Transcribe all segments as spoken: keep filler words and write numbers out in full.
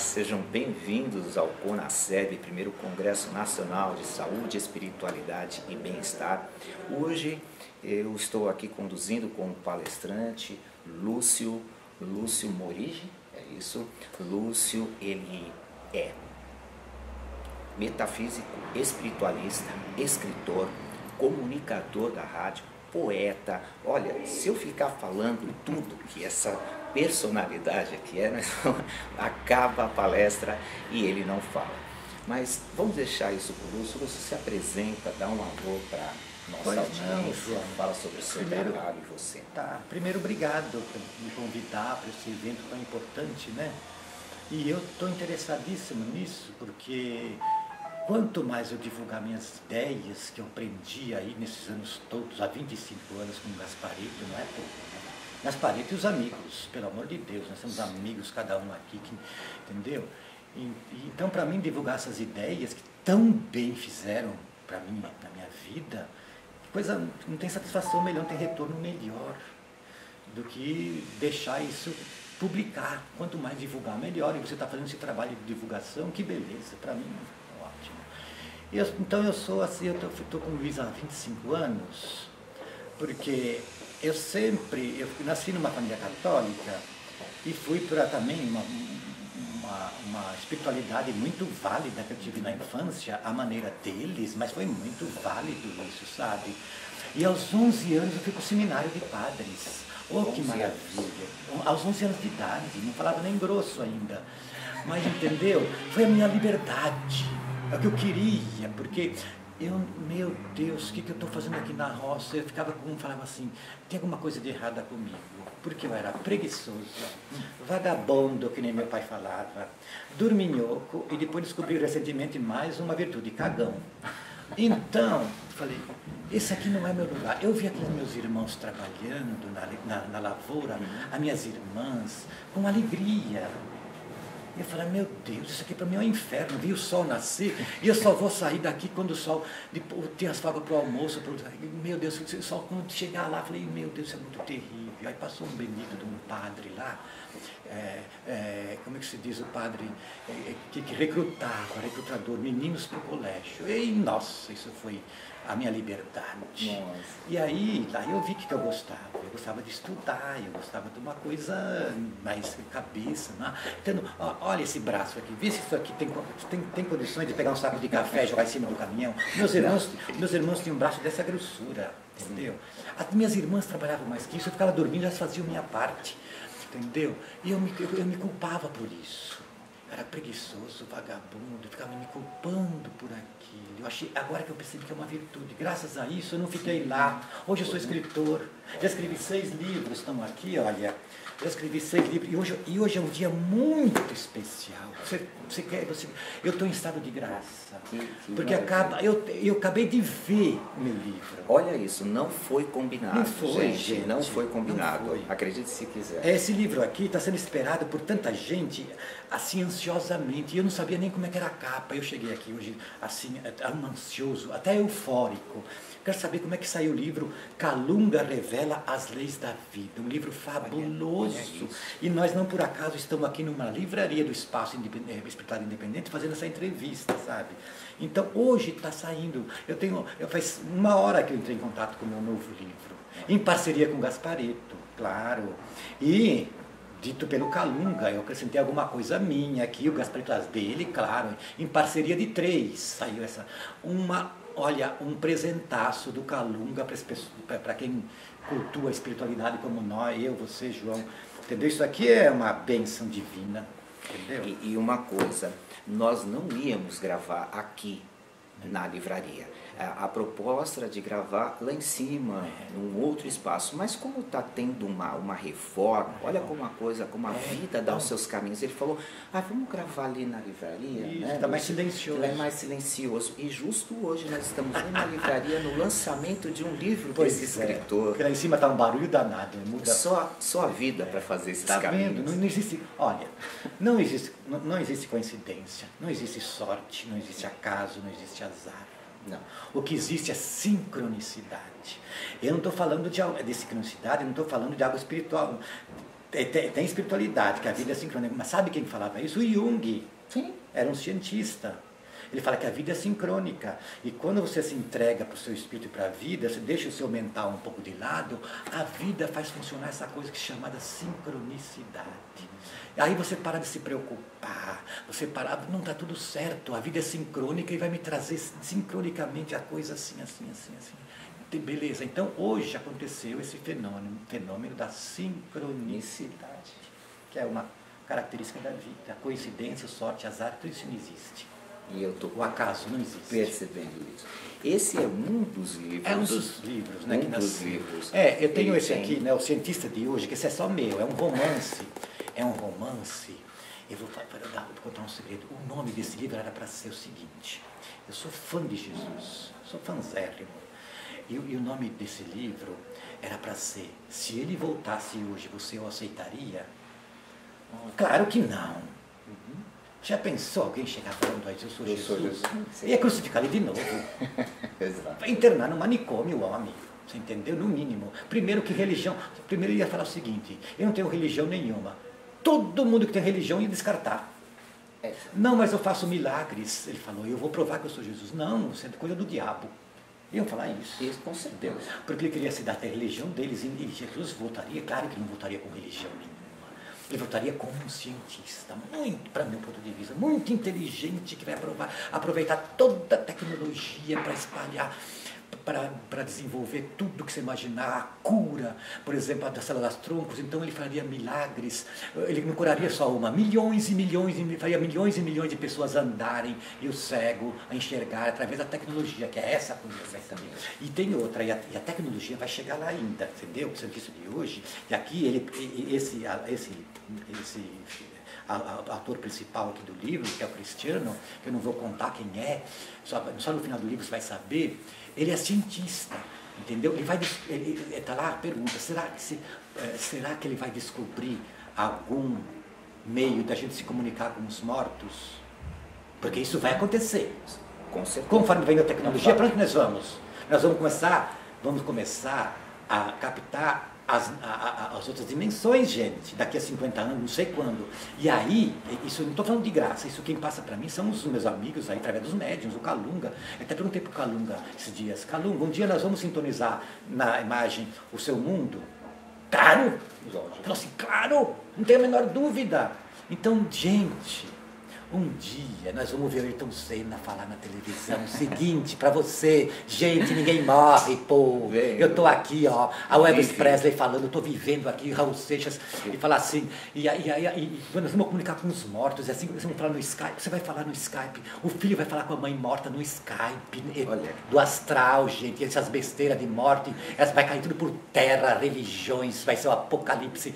sejam bem-vindos ao CONASEBE, primeiro Congresso Nacional de Saúde, Espiritualidade e Bem-Estar. Hoje eu estou aqui conduzindo com o palestrante Lúcio, Lúcio Morigi, é isso? Lúcio, ele é metafísico, espiritualista, escritor, comunicador da rádio, poeta. Olha, se eu ficar falando tudo que essa personalidade aqui é, acaba a palestra e ele não fala. Mas vamos deixar isso para o Lúcio. Lúcio, se apresenta, dá um alô para nossa audiência, fala sobre o seu trabalho e você. Tá. Primeiro, obrigado por me convidar para esse evento tão importante, né? E eu estou interessadíssimo nisso, porque quanto mais eu divulgar minhas ideias que eu aprendi aí nesses anos todos, há vinte e cinco anos com o Gasparetto, não é pouco, né? Gasparetto e os amigos, pelo amor de Deus, nós somos amigos, cada um aqui, que, entendeu? E, e, então, para mim, divulgar essas ideias que tão bem fizeram para mim, na minha vida, coisa, não tem satisfação melhor, não tem retorno melhor do que deixar isso publicar. Quanto mais divulgar, melhor. E você está fazendo esse trabalho de divulgação, que beleza, para mim. Eu, então eu sou assim, eu estou com o Luiz há vinte e cinco anos, porque eu sempre, eu nasci numa família católica e fui para também uma, uma, uma espiritualidade muito válida que eu tive na infância, a maneira deles, mas foi muito válido isso, sabe? E aos onze anos eu fui para o seminário de padres, oh que maravilha, aos onze anos de idade, não falava nem grosso ainda, mas entendeu? Foi a minha liberdade. É o que eu queria, porque eu, meu Deus, o que, que eu estou fazendo aqui na roça? Eu ficava com um, falava assim, tem alguma coisa de errada comigo, porque eu era preguiçoso, vagabundo, que nem meu pai falava, dorminhoco, e depois descobri recentemente mais uma virtude, cagão. Então, falei, esse aqui não é meu lugar. Eu vi aqui meus irmãos trabalhando na, na, na lavoura, as minhas irmãs, com alegria. Eu falei, meu Deus, isso aqui para mim é um inferno, vi o sol nascer, e eu só vou sair daqui quando o sol, depois, tem as favas para o almoço, pro... meu Deus, o sol quando chegar lá, falei, meu Deus, isso é muito terrível. Aí passou um bendito de um padre lá, é, é, como é que se diz o padre, é, que, que recrutava, recrutador, meninos para o colégio. E nossa, isso foi a minha liberdade. Nossa. E aí, lá eu vi o que eu gostava. Eu gostava de estudar, eu gostava de uma coisa mais cabeça, né? Então, ó, olha esse braço aqui, vê se isso aqui tem, tem, tem condições de pegar um saco de café e jogar em cima do caminhão. Meus irmãos, meus irmãos tinham um braço dessa grossura, entendeu? As minhas irmãs trabalhavam mais que isso, eu ficava dormindo, elas faziam minha parte, entendeu? E eu me, eu, eu me culpava por isso. Era preguiçoso, vagabundo, ficava me culpando por aquilo. Eu achei, agora que eu percebi que é uma virtude. Graças a isso eu não fiquei lá. Hoje eu sou escritor. Já escrevi seis livros, estão aqui, olha. Já escrevi seis livros. E hoje, e hoje é um dia muito especial. Você, você quer, você, eu estou em estado de graça. Que, que porque acaba, eu, eu acabei de ver o meu livro. Olha isso, não foi combinado. Não foi, gente. gente não foi combinado. Não foi. Acredite se quiser. Esse livro aqui está sendo esperado por tanta gente, assim, ansiosamente, e eu não sabia nem como é que era a capa. Eu cheguei aqui hoje assim, ansioso, até eufórico. Quero saber como é que saiu o livro Calunga Revela as Leis da Vida, um livro fabuloso. Olha, olha e nós não por acaso estamos aqui numa livraria do Espaço Independente, Independente fazendo essa entrevista, sabe? Então hoje está saindo, eu tenho, eu faz uma hora que eu entrei em contato com o meu novo livro, em parceria com o Gasparetto, claro, e dito pelo Calunga, eu acrescentei alguma coisa minha aqui, o Gasparetto dele, claro, em parceria de três, saiu essa, uma, olha, um presentaço do Calunga para quem cultua a espiritualidade como nós, eu, você, João, entendeu? Isso aqui é uma bênção divina, entendeu? E, e uma coisa, nós não íamos gravar aqui na livraria. A proposta de gravar lá em cima, é. num outro espaço, mas como está tendo uma, uma reforma, olha como a coisa, como a é. vida dá os seus caminhos. Ele falou, ah, vamos gravar ali na livraria, isso, né? Está mais silencioso. É mais silencioso. E justo hoje nós estamos na livraria no lançamento de um livro pois desse é. escritor. Porque lá em cima está um barulho danado. Muda. Só, só a vida é. para fazer esses tá caminhos. Vendo? Não, não existe, olha, não existe, não, não existe coincidência, não existe sorte, não existe acaso, não existe azar. Não. O que existe é sincronicidade. Eu não estou falando de, de sincronicidade, eu não estou falando de algo espiritual. tem, tem espiritualidade, que a vida é sincrônica. Mas sabe quem falava isso? O Jung. Sim. Era um cientista. Ele fala que a vida é sincrônica. E quando você se entrega para o seu espírito e para a vida, você deixa o seu mental um pouco de lado, a vida faz funcionar essa coisa que é chamada sincronicidade. Aí você para de se preocupar, você para, não está tudo certo, a vida é sincrônica e vai me trazer sincronicamente a coisa assim, assim, assim, assim. Beleza, então hoje aconteceu esse fenômeno, fenômeno da sincronicidade, que é uma característica da vida. Coincidência, sorte, azar, tudo isso não existe. E eu tô o acaso não existe. Percebendo isso. Esse é um dos livros. É um dos livros, né? Um que nós... dos livros. É, eu tenho Ele esse tem... aqui, né? O Cientista de Hoje, que esse é só meu, é um romance. É um romance. Eu vou, eu vou contar um segredo. O nome desse livro era para ser o seguinte. Eu sou fã de Jesus, sou fanzérrimo. E, e o nome desse livro era para ser: Se Ele Voltasse Hoje, Você O Aceitaria? Claro que não. Uhum. Já pensou alguém chegar falando a Jesus, eu sou Jesus? Eu sou Jesus. Ia crucificar ele de novo. Exato. Internar no manicômio o homem. Você entendeu? No mínimo. Primeiro que religião... Primeiro ele ia falar o seguinte: eu não tenho religião nenhuma. Todo mundo que tem religião ia descartar. É. Não, mas eu faço milagres. Ele falou, eu vou provar que eu sou Jesus. Não, isso é coisa do diabo. Iam falar isso. Isso, com certeza. Porque ele queria se dar até a religião deles. E Jesus voltaria, claro que não voltaria com religião nenhuma. Ele voltaria como um cientista, muito, para meu ponto de vista, muito inteligente, que vai aprovar, aproveitar toda a tecnologia para espalhar, para desenvolver tudo que você imaginar, a cura, por exemplo, a das células-troncos. Então ele faria milagres, ele não curaria só uma, milhões e milhões, faria milhões e milhões de pessoas andarem e o cego a enxergar através da tecnologia, que é essa coisa também. E tem outra, e a, e a tecnologia vai chegar lá ainda, entendeu? O serviço de hoje, e aqui ele, esse, esse, esse autor principal aqui do livro, que é o Cristiano, que eu não vou contar quem é, só, só no final do livro você vai saber. Ele é cientista, entendeu? Ele vai, ele está lá, pergunta, será que, se, será que ele vai descobrir algum meio da gente se comunicar com os mortos? Porque isso vai acontecer. Com certeza. Conforme vem a tecnologia, para onde nós vamos? Nós vamos começar, vamos começar a captar as, a, a, as outras dimensões, gente, daqui a cinquenta anos, não sei quando. E aí, isso eu não estou falando de graça, isso quem passa para mim são os meus amigos aí, através dos médiums, o Calunga. Eu até perguntei para o Calunga esses dias: Calunga, um dia nós vamos sintonizar na imagem o seu mundo? Claro! Falou assim, claro! Não tenho a menor dúvida! Então, gente, um dia nós vamos ver o Ayrton Senna falar na televisão o seguinte para você: gente, ninguém morre, pô. Eu tô aqui, ó, a Elvis Presley falando, eu tô vivendo aqui, Raul Seixas, e falar assim, e aí nós vamos comunicar com os mortos, e assim, vocês vão falar no Skype, você vai falar no Skype, o filho vai falar com a mãe morta no Skype, do astral, gente, essas besteiras de morte, elas vai cair tudo por terra, religiões, vai ser o apocalipse.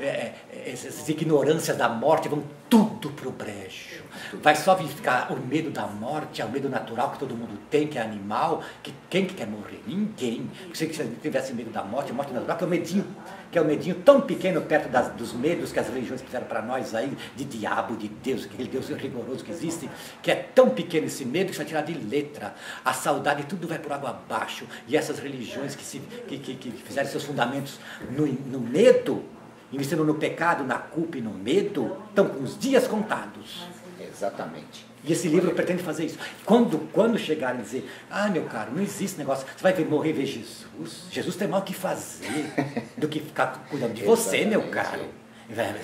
É, essas ignorâncias da morte vão tudo pro brejo. Vai só ficar o medo da morte, é o medo natural que todo mundo tem, que é animal, que quem que quer morrer? Ninguém. Se você tivesse medo da morte, a morte natural, que é o medinho, que é o medinho tão pequeno perto das, dos medos que as religiões fizeram para nós aí, de diabo, de Deus, aquele Deus rigoroso que existe, que é tão pequeno esse medo que você vai tirar de letra. A saudade, tudo vai por água abaixo. E essas religiões que, se, que, que, que fizeram seus fundamentos no, no medo, investindo no pecado, na culpa e no medo, estão com os dias contados. Exatamente. E esse livro pretende fazer isso. Quando, quando chegarem e dizer, ah, meu caro, não existe negócio, você vai ver, morrer e ver Jesus. Jesus tem mal o que fazer do que ficar cuidando de você, meu caro.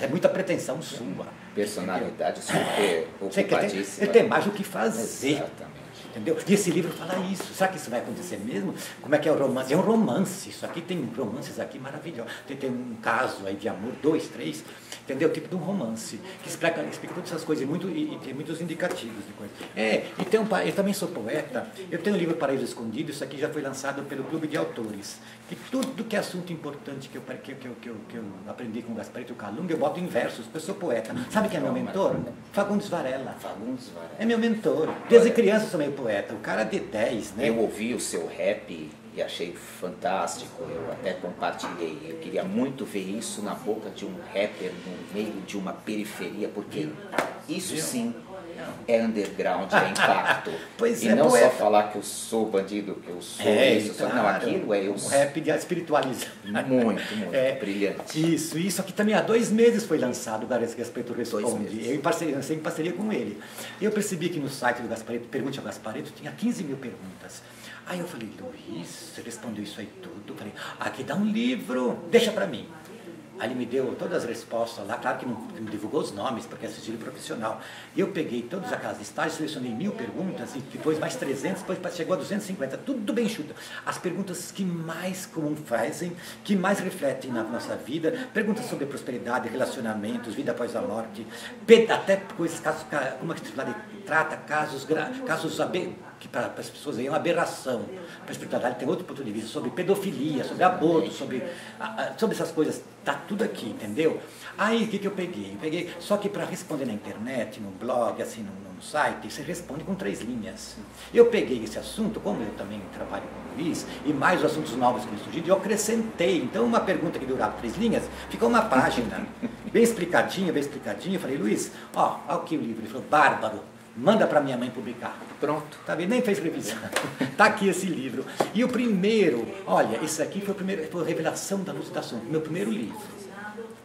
É muita pretensão sua. Personalidade super ocupadíssima. Ele tem mais o que fazer. Exatamente. Entendeu? E esse livro fala isso. Será que isso vai acontecer mesmo? Como é que é o romance? É um romance. Isso aqui tem romances aqui maravilhosos. Tem, tem um caso aí de amor, dois, três. Entendeu? O tipo de um romance. Que explica, explica todas essas coisas. E, muito, e, e tem muitos indicativos de coisas. É, e tem um, eu também sou poeta. Eu tenho um livro Paraíso Escondido. Isso aqui já foi lançado pelo Clube de Autores. Que tudo que é assunto importante que eu, que, que, que eu, que eu aprendi com o Gasparetto e o Calunga, eu boto em versos. Porque eu sou poeta. Sabe quem é meu mentor? Fagundes Varela. Fagundes Varela. É meu mentor. Desde criança eu sou meio poeta, o cara de dez, né? Eu ouvi o seu rap e achei fantástico, eu até compartilhei. Eu queria muito ver isso na boca de um rapper no meio de uma periferia, porque isso sim é underground, é impacto. Pois e é, não poeta. Só falar que eu sou bandido, que eu sou é, isso, claro. Só, não, aquilo é eu. O rap espiritualiza. Muito, muito, é, brilhante. Isso, isso aqui também há dois meses foi lançado, o Darei Respeito Responde. Eu em parceria, lancei em parceria com ele. Eu percebi que no site do Gasparetto, Pergunte ao Gasparetto, tinha quinze mil perguntas. Aí eu falei, Luiz, você respondeu isso aí tudo? Eu falei, aqui dá um livro, deixa pra mim. Aí ele me deu todas as respostas lá, claro que não, que não divulgou os nomes, porque é sigilo profissional. Eu peguei todas aquelas listagens, selecionei mil perguntas, e depois mais trezentas, depois chegou a duzentas e cinquenta, tudo bem chuta. As perguntas que mais comum fazem, que mais refletem na nossa vida, perguntas sobre prosperidade, relacionamentos, vida após a morte, até coisas, casos, como a espiritualidade trata, casos, casos abertos, que para, para as pessoas aí é uma aberração. Para a espiritualidade tem outro ponto de vista, sobre pedofilia, sobre aborto, sobre, sobre essas coisas, está tudo aqui, entendeu? Aí o que, que eu peguei? Eu peguei, só que para responder na internet, no blog, assim, no, no site, você responde com três linhas. Eu peguei esse assunto, como eu também trabalho com o Luiz, e mais os assuntos novos que me surgiram, eu acrescentei. Então uma pergunta que durava três linhas, ficou uma página, bem explicadinha, bem explicadinha. Eu falei, Luiz, ó, olha o que o livro, ele falou, bárbaro. Manda para minha mãe publicar. Pronto. Tá vendo? Nem fez revisão. Tá aqui esse livro. E o primeiro, olha, esse aqui foi o primeiro, foi a Revelação da Luz e das Sombras, meu primeiro livro.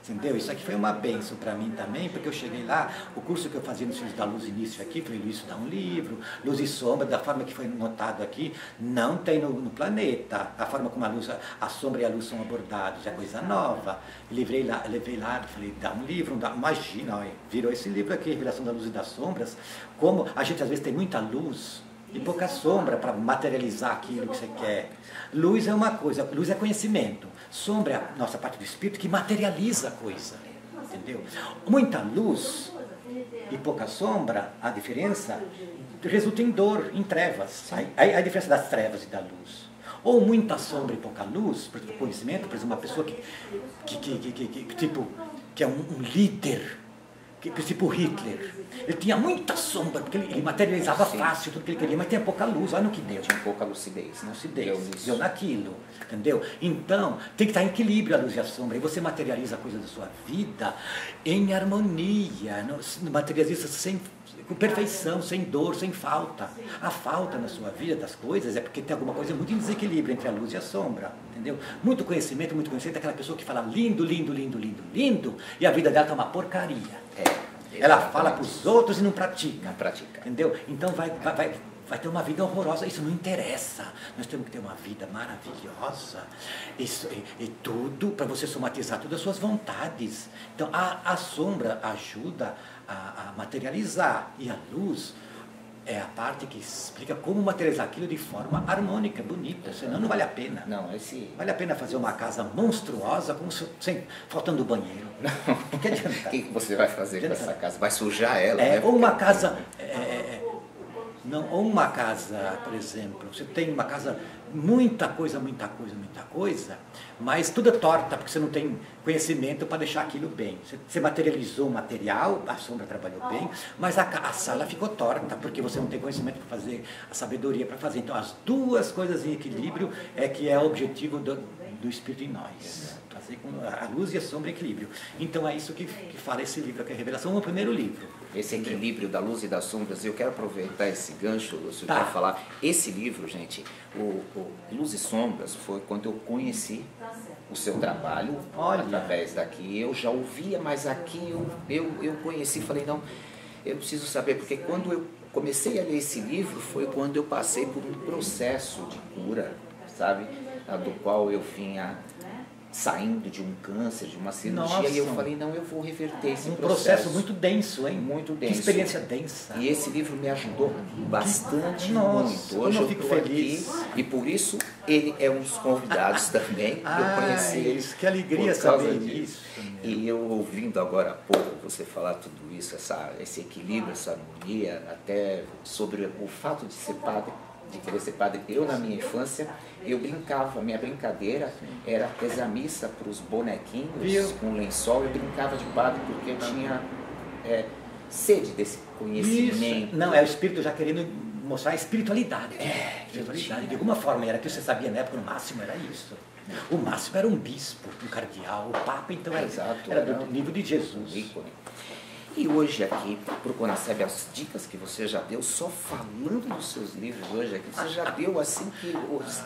Entendeu? Isso aqui foi uma bênção para mim também, porque eu cheguei lá, o curso que eu fazia nos Filhos da Luz, início aqui, falei, isso dá um livro, Luz e Sombra, da forma que foi notado aqui, não tem no, no planeta, a forma como a luz, a sombra e a luz são abordados, é coisa nova. Levei lá, levei lá, falei, dá um livro, dá, imagina, olha, virou esse livro aqui, Revelação da Luz e das Sombras, como a gente às vezes tem muita luz, e pouca sombra para materializar aquilo que você quer. Luz é uma coisa, luz é conhecimento. Sombra é a nossa parte do espírito que materializa a coisa, entendeu? Muita luz e pouca sombra, a diferença, resulta em dor, em trevas. A, a diferença das trevas e da luz. Ou muita sombra e pouca luz, por exemplo, conhecimento, por exemplo, uma pessoa que, que, que, que, que, tipo, que é um, um líder, tipo Hitler, ele tinha muita sombra, porque ele, ele materializava Sim. fácil tudo que ele queria, mas tinha pouca luz, olha no que deu. Tinha pouca lucidez, né? lucidez, deu naquilo, entendeu? Então, tem que estar em equilíbrio a luz e a sombra, e você materializa a coisa da sua vida em harmonia, no, materializa sem, com perfeição, sem dor, sem falta. A falta na sua vida das coisas é porque tem alguma coisa muito em desequilíbrio entre a luz e a sombra, entendeu? Muito conhecimento, muito conhecimento, aquela pessoa que fala lindo, lindo, lindo, lindo, lindo, e a vida dela tá uma porcaria. É, ela fala para os outros e não pratica. Não pratica. Entendeu? Então vai, vai, vai, vai ter uma vida horrorosa. Isso não interessa. Nós temos que ter uma vida maravilhosa. Isso, e, e tudo para você somatizar todas as suas vontades. Então a, a sombra ajuda a, a materializar. E a luz é a parte que explica como materializar aquilo de forma harmônica, bonita. Senão não vale a pena. Não, esse... Vale a pena fazer uma casa monstruosa, como se, sem, faltando o banheiro. O que adianta? O que você vai fazer com essa casa? Vai sujar ela? É, né? Ou uma casa... É, não, ou uma casa, por exemplo, você tem uma casa... Muita coisa, muita coisa, muita coisa, mas tudo é torta, porque você não tem conhecimento para deixar aquilo bem. Você materializou o material, a sombra trabalhou bem, mas a, a sala ficou torta, porque você não tem conhecimento para fazer, a sabedoria para fazer. Então, as duas coisas em equilíbrio é que é o objetivo do, do Espírito em nós. Fazer com a luz e a sombra em equilíbrio. Então, é isso que, que fala esse livro, que é a Revelação, o meu primeiro livro. Esse equilíbrio da luz e das sombras, eu quero aproveitar esse gancho, Lúcio, tá. para falar. Esse livro, gente, o, o Luz e Sombras, foi quando eu conheci o seu trabalho. Olha. Através daqui. Eu já ouvia, mas aqui eu, eu, eu conheci, falei, não, eu preciso saber, porque quando eu comecei a ler esse livro, foi quando eu passei por um processo de cura, sabe? Do qual eu vinha... saindo de um câncer, de uma cirurgia, Nossa. E eu falei, não, eu vou reverter esse um processo. Um processo muito denso, hein? Muito denso. Que experiência densa. E esse livro me ajudou bastante, Nossa, muito. Hoje eu, eu fico feliz. Aqui, e por isso ele é um dos convidados também. Ah, eu conheci ele. Que alegria saber disso. E eu ouvindo agora há pouco você falar tudo isso, essa, esse equilíbrio, essa harmonia, até sobre o fato de ser padre, de querer ser padre. Eu, na minha infância, eu brincava, minha brincadeira era fazer a missa para os bonequinhos, Viu? Com lençol, eu brincava de padre porque eu tinha é, sede desse conhecimento. Isso. Não, é o espírito já querendo mostrar a espiritualidade. É, espiritualidade. De alguma forma, era que você sabia na época, o máximo era isso. O máximo era um bispo, um cardeal, o papa, então era, Exato, era do nível de Jesus. Ícone. E hoje aqui, para o CONASEBE, as dicas que você já deu, só falando dos seus livros hoje aqui, você já deu assim que,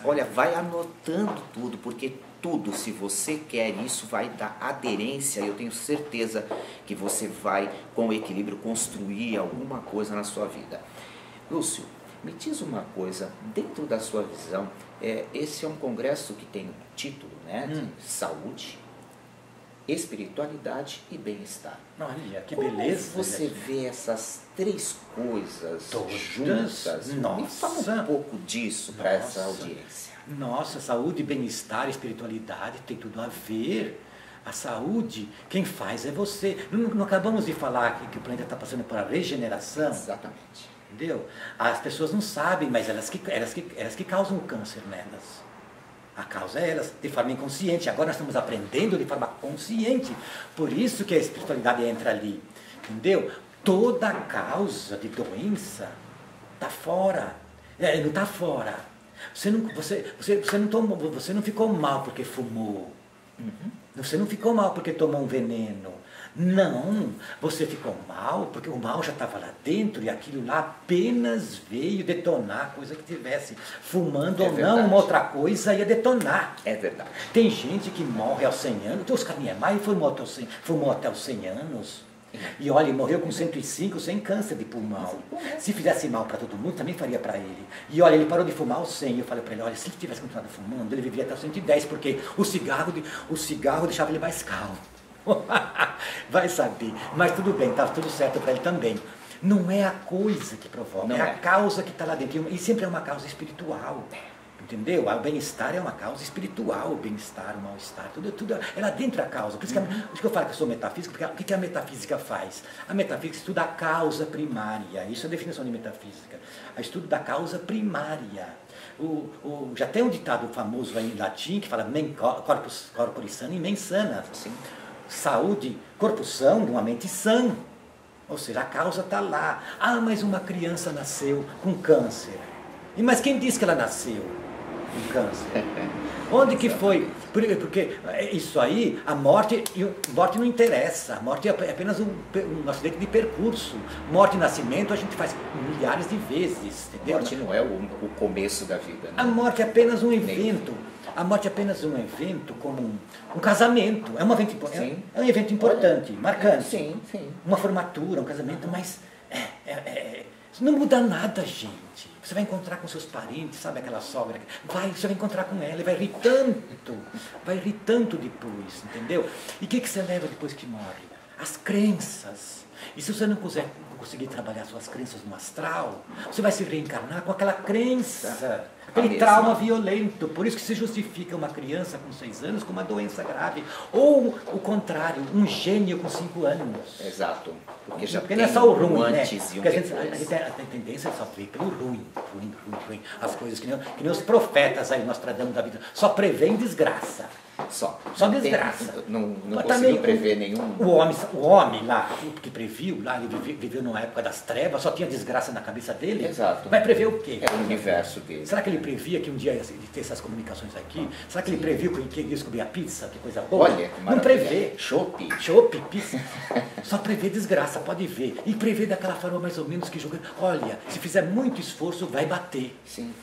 olha, vai anotando tudo, porque tudo, se você quer isso, vai dar aderência. Eu tenho certeza que você vai, com equilíbrio, construir alguma coisa na sua vida. Lúcio, me diz uma coisa, dentro da sua visão, é, esse é um congresso que tem um título, né, de hum. saúde, espiritualidade e bem-estar. Olha, que como beleza! Você gente. vê essas três coisas todas juntas? Nossa. Me fala um pouco disso para essa audiência. Nossa, saúde, bem-estar, espiritualidade tem tudo a ver. A saúde, quem faz é você. Não, não acabamos de falar que, que o planeta está passando por a regeneração? Exatamente. Entendeu? As pessoas não sabem, mas elas que, elas que, elas que causam o câncer nelas. A causa é elas, de forma inconsciente. Agora nós estamos aprendendo de forma consciente. Por isso que a espiritualidade entra ali. Entendeu? Toda causa de doença está fora. É, não está fora. Você não, você, você, você, não tomou, você não ficou mal porque fumou. Uhum. Você não ficou mal porque tomou um veneno. Não, você ficou mal porque o mal já estava lá dentro e aquilo lá apenas veio detonar a coisa que tivesse. Fumando é ou verdade. não, uma outra coisa ia detonar. É verdade. Tem gente que morre aos cem anos. Então, Oscar Niemeyer fumou até os cem, fumou até os cem anos. E olha, ele morreu com cento e cinco sem câncer de pulmão. Se fizesse mal para todo mundo, também faria para ele. E olha, ele parou de fumar aos cem. Eu falei para ele, olha, se ele tivesse continuado fumando, ele viveria até os cento e dez, porque o cigarro, o cigarro deixava ele mais calmo. Vai saber, mas tudo bem, estava tudo certo para ele também. Não é a coisa que provoca, não é a causa que está lá dentro, e sempre é uma causa espiritual, entendeu? O bem-estar é uma causa espiritual, o bem-estar, o mal-estar, tudo, tudo é lá dentro da causa. Por isso que, uhum. por isso que eu falo que eu sou metafísico, porque o que a metafísica faz? A metafísica estuda a causa primária, isso é a definição de metafísica, a estudo da causa primária. O, o, já tem um ditado famoso aí em latim que fala men corpus, corpus sano e mens sana. Sim. Saúde, corpo são, uma mente sã. Ou seja, a causa está lá. Ah, mas uma criança nasceu com câncer. E mas quem disse que ela nasceu com câncer? Onde que foi? Porque isso aí, a morte, morte não interessa. A morte é apenas um, um acidente de percurso. Morte e nascimento a gente faz milhares de vezes. Entendeu? A morte não é o, o começo da vida. Né? A morte é apenas um evento. A morte é apenas um evento como um, um casamento, é um evento, é um evento importante, marcante, sim, sim. uma formatura, um casamento, mas é, é, é, não muda nada, gente. Você vai encontrar com seus parentes, sabe aquela sogra, vai, você vai encontrar com ela e vai rir tanto, vai rir tanto depois, entendeu? E o que, que você leva depois que morre? As crenças. E se você não conseguir trabalhar suas crenças no astral, você vai se reencarnar com aquela crença, aquele trauma violento. Por isso que se justifica uma criança com seis anos com uma doença grave. Ou o contrário, um gênio com cinco anos. Exato. Porque já tem um antes e um depois. A gente tem tendência a sofrer pelo ruim, ruim, ruim, ruim. As coisas que nem, que nem os profetas aí, Nostradamus da vida, só prevêem desgraça. Só. Só não desgraça. Tem, não não conseguiu prever nenhum. O homem, o homem lá, que previu, lá, ele viveu, viveu numa época das trevas, só tinha desgraça na cabeça dele. Exato. Vai prever o quê? É o universo dele. Será que ele previa que um dia ia ter essas comunicações aqui? Ah, Será que sim. ele previu que ele ia descobrir a pizza? Que coisa boa. Olha, que não prevê. Chope. Chope, pizza. Só prevê desgraça, pode ver. E prevê daquela forma mais ou menos que joga. Olha, se fizer muito esforço, vai bater. Sim.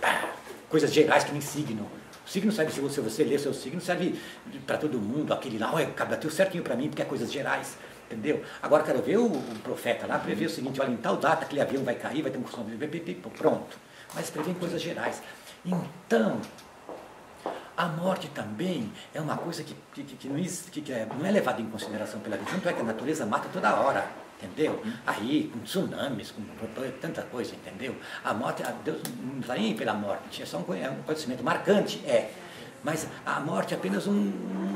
Coisas gerais que nem signo. O signo serve, se você, você lê o seu signo, serve para todo mundo, aquele lá, olha, bateu certinho para mim, porque é coisas gerais, entendeu? Agora quero ver o, o profeta lá, prever o seguinte, olha, em tal data aquele avião vai cair, vai ter um consumo, pronto. Mas prevê coisas gerais. Então, a morte também é uma coisa que, que, que, não, que, que é, não é levada em consideração pela vida, tanto é que a natureza mata toda hora. Entendeu? Aí, com tsunamis, com tanta coisa, entendeu? A morte, a Deus não está nem pela morte, é só um, é um acontecimento marcante, é. Mas a morte é apenas um,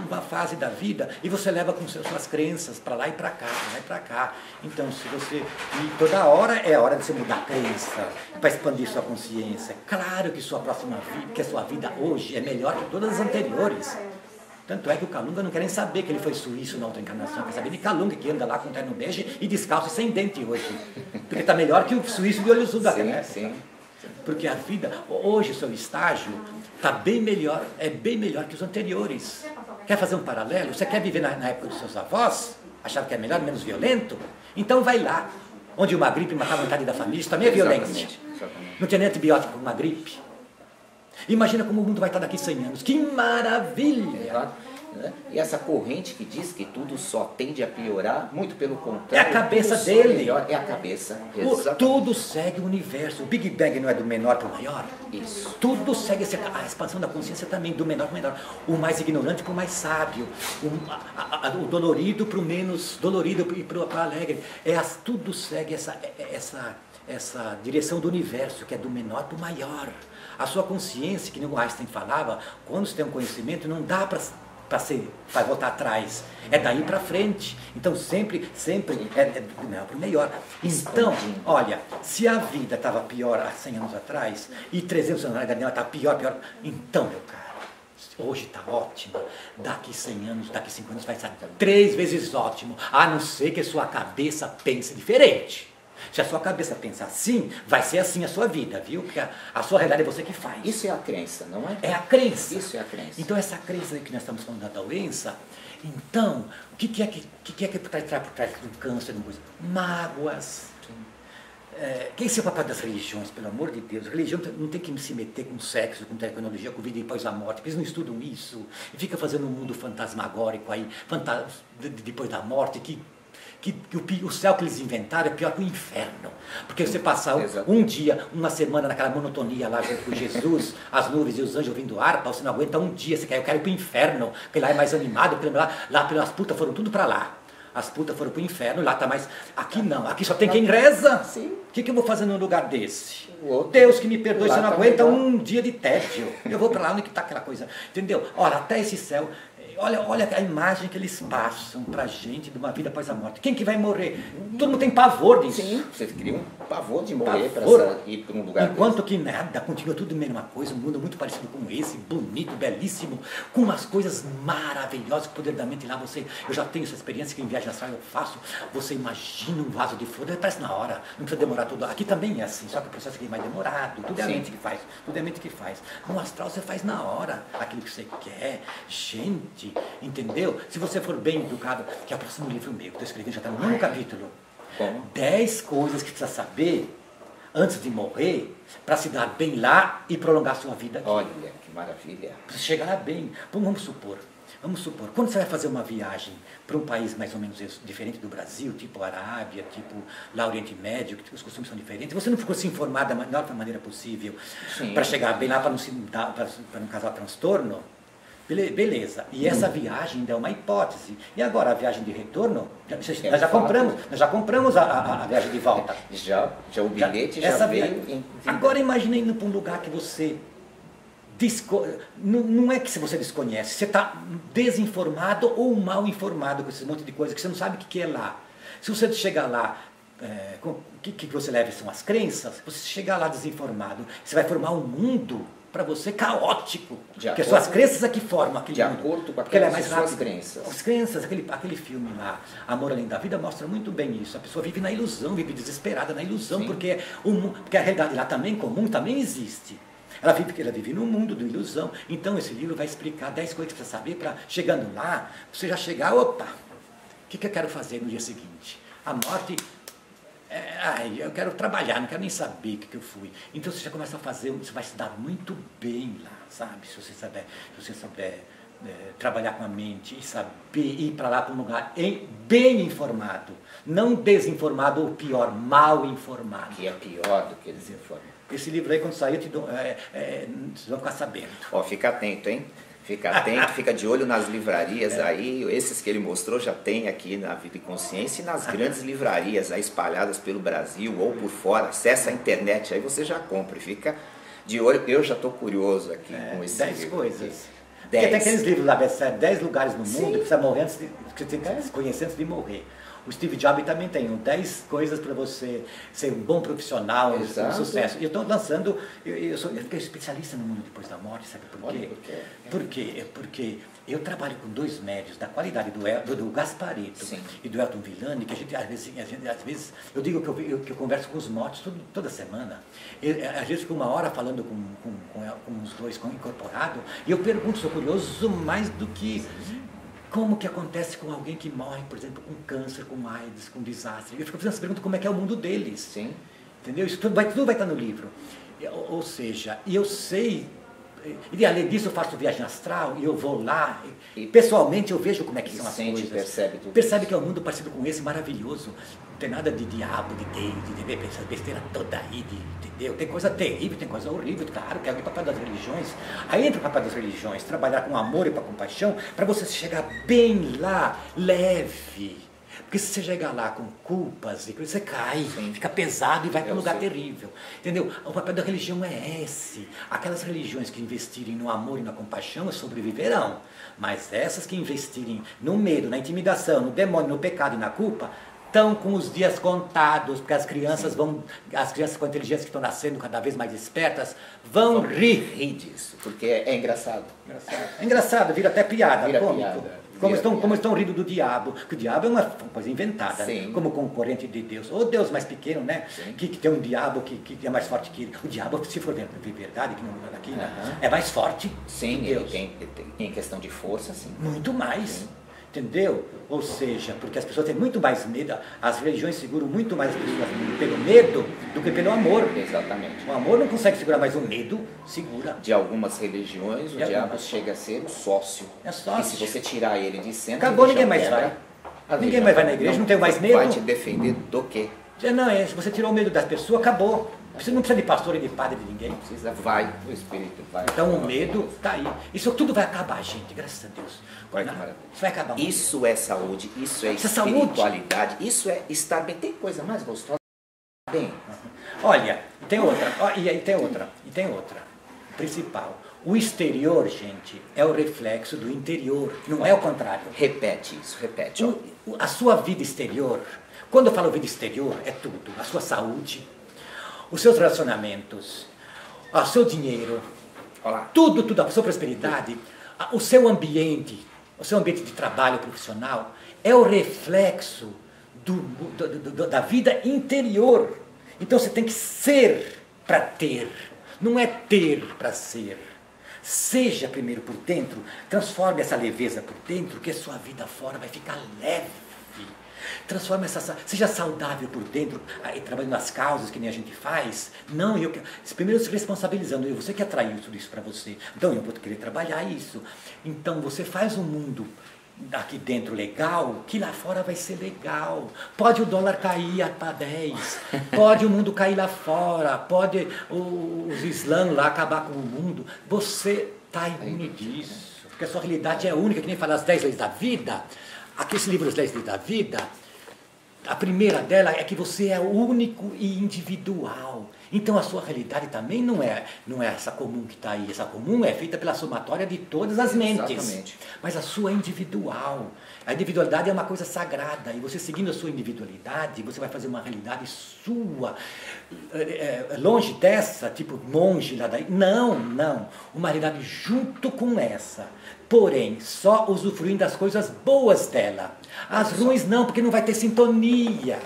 uma fase da vida e você leva com seus, suas crenças para lá e para cá, para lá e para cá. Então, se você. E toda hora é a hora de você mudar a crença, para expandir sua consciência. Claro que sua próxima vida, que a sua vida hoje é melhor que todas as anteriores. Tanto é que o Calunga não quer nem saber que ele foi suíço na outra encarnação. Quer saber de Calunga, que anda lá com terno bege e descalço e sem dente hoje. Porque está melhor que o suíço de olhos da né? Sim. Porque a vida, hoje o seu estágio, tá bem melhor, é bem melhor que os anteriores. Quer fazer um paralelo? Você quer viver na, na época dos seus avós? Achava que é melhor, menos violento? Então vai lá, onde uma gripe matava metade da família, isso também é violentamente. Não tinha nem antibiótico para uma gripe. Imagina como o mundo vai estar daqui cem anos. Que maravilha! Exato. Né? E essa corrente que diz que tudo só tende a piorar, muito pelo contrário. É a cabeça dele. Melhor, é a cabeça. O, tudo segue o universo. O Big Bang não é do menor para o maior? Isso. Tudo segue esse, a expansão da consciência também, do menor para o menor. O mais ignorante para o mais sábio. O, a, a, o dolorido para o menos dolorido e para o alegre. É as, tudo segue essa, essa, essa direção do universo, que é do menor para o maior. A sua consciência, que nem o Einstein falava, quando você tem um conhecimento, não dá para... para voltar atrás, é daí para frente, então sempre, sempre é, é do melhor para o melhor. Então, olha, se a vida estava pior há cem anos atrás, e trezentos anos atrás ela está pior, pior, então, meu cara, hoje está ótima, daqui cem anos, daqui cinquenta anos vai estar três vezes ótimo, a não ser que a sua cabeça pense diferente. Se a sua cabeça pensar assim, vai ser assim a sua vida, viu? Porque a, a sua realidade é você que faz. Isso é a crença, não é? É a crença. Isso é a crença. Então essa crença que nós estamos falando da doença, então, o que, que é que, que, que, é que traz por trás do câncer? Mágoas. É, quem é o papel das religiões, pelo amor de Deus? A religião não tem que se meter com sexo, com tecnologia, com vida e depois da morte, porque eles não estudam isso. E fica fazendo um mundo fantasmagórico aí, fantasma, depois da morte, que... Que, que o, o céu que eles inventaram é pior que o inferno. Porque você passar um, um dia, uma semana naquela monotonia lá junto com Jesus, as nuvens e os anjos ouvindo harpa, você não aguenta um dia, você quer, eu quero ir pro inferno, porque lá é mais animado, porque lá, lá as putas foram tudo para lá. As putas foram pro inferno, lá tá mais... Aqui não, aqui só tem quem reza. O que, que eu vou fazer num lugar desse? Deus que me perdoe, você não aguenta um dia de tédio. Eu vou para lá onde que tá aquela coisa. Entendeu? Olha, até esse céu... Olha, olha a imagem que eles passam para a gente de uma vida após a morte. Quem que vai morrer? Todo mundo tem pavor disso. Sim, vocês criam um pavor de morrer para ir para um lugar. Enquanto desse. Que nada, continua tudo a mesma coisa, um mundo muito parecido com esse, bonito, belíssimo, com umas coisas maravilhosas, o poder da mente lá. Você, eu já tenho essa experiência que em viagem astral eu faço, você imagina um vaso de flor, parece na hora, não precisa demorar tudo. Aqui também é assim, só que o processo aqui é mais demorado, tudo é a mente que faz, tudo é a mente que faz. No astral você faz na hora, aquilo que você quer, gente. Entendeu? Se você for bem educado, que é o próximo livro meu, que eu escrevi, já está no mesmo capítulo. Como? Dez coisas que precisa saber antes de morrer, para se dar bem lá e prolongar a sua vida aqui. Olha, que maravilha. Para chegar bem. Bom, vamos supor, vamos supor, quando você vai fazer uma viagem para um país mais ou menos diferente do Brasil, tipo Arábia, tipo lá Oriente Médio, que os costumes são diferentes, você não ficou se informar da melhor maneira possível para chegar bem lá, para não, se dar, para, para não causar transtorno? Beleza, e essa viagem ainda é uma hipótese. E agora a viagem de retorno, nós já compramos, nós já compramos a, a, a viagem de volta. Já, já o bilhete já, já veio. Em... Agora imagina indo para um lugar que você, desco... não, não é que você desconhece, você está desinformado ou mal informado com esse monte de coisa que você não sabe o que é lá. Se você chegar lá, é, o que, que você leva são as crenças, você chegar lá desinformado, você vai formar um mundo... para você caótico, de porque acordo, suas crenças é que formam aquele de mundo. Acordo com aquelas é suas crenças. As crenças, aquele, aquele filme lá, Amor Além da Vida, mostra muito bem isso. A pessoa vive na ilusão, vive desesperada na ilusão, porque, o, porque a realidade lá também comum também existe. Ela vive porque ela vive num mundo de ilusão. Então esse livro vai explicar dez coisas para saber, para chegando lá, você já chegar, opa, o que, que eu quero fazer no dia seguinte? A morte... É, ai, eu quero trabalhar, não quero nem saber o que, que eu fui. Então você já começa a fazer, você vai se dar muito bem lá, sabe? Se você souber, se você souber é, trabalhar com a mente e saber ir para lá para um lugar em, bem informado, não desinformado ou pior, mal informado. Que é pior do que desinformado. Esse livro aí, quando sair, eu te dou, é, é, vocês vão ficar sabendo. Ó, fica atento, hein? Fica atento, fica de olho nas livrarias é. aí, esses que ele mostrou já tem aqui na Vida e Consciência e nas grandes livrarias aí espalhadas pelo Brasil ou por fora, acessa a internet, aí você já compra e fica de olho, eu já estou curioso aqui é, com esse dez livro. Coisas. Dez coisas. Porque tem aqueles livros lá, dez lugares no mundo que precisa morrer antes de, que você tem que se conhecer antes de morrer. O Steve Jobs também tem dez coisas para você ser um bom profissional, um sucesso. E eu estou lançando, eu, eu, sou, eu fiquei especialista no mundo depois da morte, sabe por quê? Por quê? É porque eu trabalho com dois médios da qualidade do, El, do, do Gasparetto Sim. e do Elton Villani, que a gente, às vezes, a gente, às vezes eu digo que eu, eu, que eu converso com os mortos todo, toda semana. Eu, às vezes fico uma hora falando com, com, com, com os dois com incorporado, e eu pergunto, sou curioso mais do que... Como que acontece com alguém que morre, por exemplo, com câncer, com AIDS, com desastre? Eu fico fazendo essa pergunta, como é que é o mundo deles? Sim. Entendeu? Isso tudo vai, tudo vai estar no livro. Ou, ou seja, e eu sei... E além disso, eu faço viagem astral e eu vou lá. E, pessoalmente, eu vejo como é que são as sente, coisas. Percebe tudo. Percebe que é um mundo parecido com esse, maravilhoso. Não tem nada de diabo, de Deus, de bebê, essa besteira toda aí, de, entendeu? Tem coisa terrível, tem coisa horrível, claro, que é o papel das religiões. Aí entra o papel das religiões, trabalhar com amor e com compaixão, para você chegar bem lá, leve. Porque se você chegar lá com culpas, você cai, sim, fica pesado e vai para um lugar sei. terrível. Entendeu? O papel da religião é esse. Aquelas religiões que investirem no amor e na compaixão sobreviverão. Mas essas que investirem no medo, na intimidação, no demônio, no pecado e na culpa, estão com os dias contados. Porque as crianças, vão, as crianças com inteligência que estão nascendo cada vez mais espertas vão, vão rir. rir disso. Porque é engraçado. engraçado. É engraçado, vira até piada, vira cômico. Piada. Como estão, como estão rindo do diabo, que o diabo é uma coisa inventada, né? Como concorrente de Deus. Ou Deus mais pequeno, né? Que, que tem um diabo que, que é mais forte que ele. O diabo, se for verdade, que não é daqui, uh-huh. é mais forte. Sim, ele tem, em questão de força, sim. Muito mais. Sim. Entendeu? Ou seja, porque as pessoas têm muito mais medo, as religiões seguram muito mais as pessoas pelo medo do que pelo amor. Exatamente. O amor não consegue segurar, mas o medo segura. De algumas religiões, o de diabo algumas. chega a ser um sócio. É sócio. E se você tirar ele de centro... Acabou, ninguém mais vai. Ninguém mais vai na igreja, não, não tem mais medo. Vai te defender do quê? Não, é, se você tirou o medo das pessoas, acabou. Você não precisa de pastor e de padre de ninguém. Não precisa, vai, o Espírito vai. Então o medo está aí. Isso tudo vai acabar, gente, graças a Deus. Vai, não, isso vai acabar. Isso é saúde, isso é isso espiritualidade, saúde. Isso é estar bem. Tem coisa mais gostosa. Bem. Olha, tem outra, ó, e aí tem outra, e tem outra, principal. O exterior, gente, é o reflexo do interior, não é o contrário. Repete isso, repete. O, a sua vida exterior, quando eu falo vida exterior, é tudo. A sua saúde, os seus relacionamentos, o seu dinheiro, Olá. tudo, tudo, a sua prosperidade, o seu ambiente, o seu ambiente de trabalho profissional, é o reflexo do, do, do, da vida interior. Então você tem que ser para ter, não é ter para ser. Seja primeiro por dentro, transforme essa leveza por dentro, que a sua vida fora vai ficar leve. Transforma essa... Seja saudável por dentro, trabalhando nas causas que nem a gente faz. Não, eu quero... Primeiro se responsabilizando. Eu, você que atraiu tudo isso para você. Então eu vou querer trabalhar isso. Então você faz um mundo aqui dentro legal, que lá fora vai ser legal. Pode o dólar cair para dez. Pode o mundo cair lá fora. Pode os islãs lá acabar com o mundo. Você está imune disso. Porque a sua realidade é única, que nem fala as dez leis da vida. Aqui esse livro, As Dez Leis da Vida, a primeira dela é que você é único e individual. Então a sua realidade também não é, não é essa comum que está aí. Essa comum é feita pela somatória de todas as mentes. Exatamente. Mas a sua é individual. A individualidade é uma coisa sagrada. E você seguindo a sua individualidade, você vai fazer uma realidade sua. Longe dessa, tipo monge lá daí. Não, não. Uma realidade junto com essa. Porém, só usufruindo das coisas boas dela. As ruins não, porque não vai ter sintonia.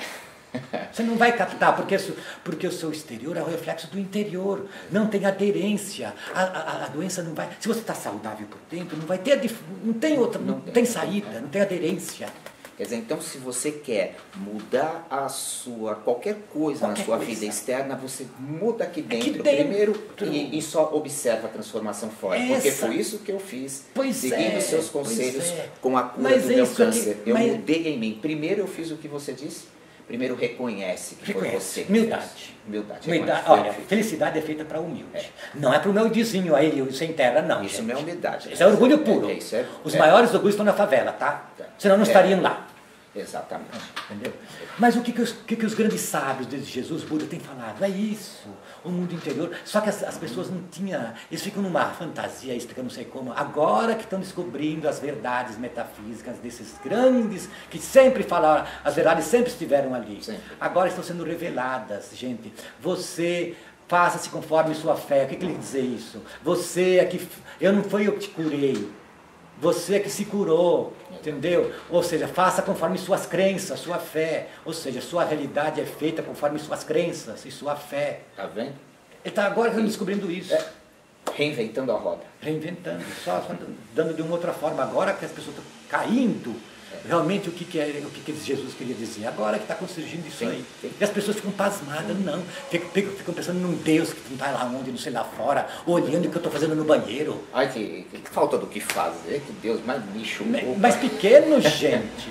Você não vai captar, porque, porque o seu exterior é o reflexo do interior. Não tem aderência. A, a, a doença não vai... Se você está saudável por dentro, não vai ter... Não tem outra, não, não tem, tem saída, não, não tem aderência. Quer dizer, então se você quer mudar a sua... Qualquer coisa qualquer na sua coisa. vida externa, você muda aqui dentro, aqui dentro. primeiro e, e só observa a transformação fora. Essa. Porque foi isso que eu fiz, pois seguindo é, seus conselhos é. com a cura mas do é meu câncer. Que, mas... Eu mudei em mim. Primeiro eu fiz o que você disse. Primeiro reconhece que reconhece. foi você. Humildade. Humildade. humildade. É olha, felicidade é feita para humilde. É. Não é para o humildezinho aí, sem terra, não. Isso gente. não é humildade. Isso é, é orgulho é, puro. É, é, Os é. maiores orgulhos estão na favela, tá? É. Senão não é. estariam lá. Exatamente. Entendeu? Mas o que, que, os, que, que os grandes sábios desde Jesus, Buda, têm falado? É isso, o mundo interior. Só que as, as pessoas não tinham... Eles ficam numa fantasia, explicando não sei como. Agora que estão descobrindo as verdades metafísicas desses grandes, que sempre falaram, as verdades sempre estiveram ali. Sim. Agora estão sendo reveladas, gente. Você... Faça-se conforme sua fé. O que, que ele dizer isso? Você é que... Eu não fui eu que te curei. Você é que se curou. Entendeu? Ou seja, faça conforme suas crenças, sua fé. Ou seja, sua realidade é feita conforme suas crenças e sua fé. Tá vendo? Ele está agora descobrindo isso. É. Reinventando a roda. Reinventando, só, só dando de uma outra forma agora que as pessoas estão caindo. É. Realmente o que, que, é, o que, que Jesus queria dizer. Agora que está surgindo isso sim, aí. Sim. E as pessoas ficam pasmadas, não. Ficam, ficam pensando num Deus que não está lá onde, não sei lá fora, olhando o que eu estou fazendo no banheiro. Ai, que, que falta do que fazer, que Deus mais lixo. Mas, mas pequeno, gente.